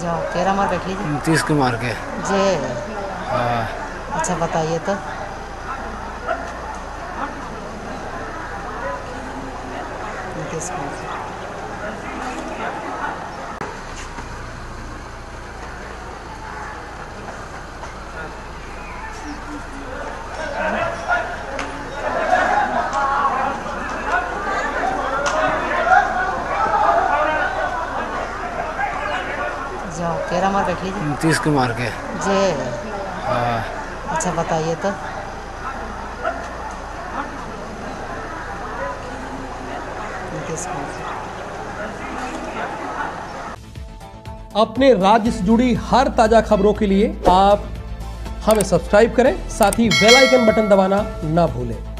जो तेरा मार बैठी जी नीतीश कुमार के जी। अच्छा बताइए तो नीतीश कुमार तेरा मार बैठी जी नीतीश कुमार के जी। अच्छा बताइए तो नीतीश कुमार। अपने राज्य से जुड़ी हर ताजा खबरों के लिए आप हमें सब्सक्राइब करें, साथ ही बेल आइकन बटन दबाना ना भूलें।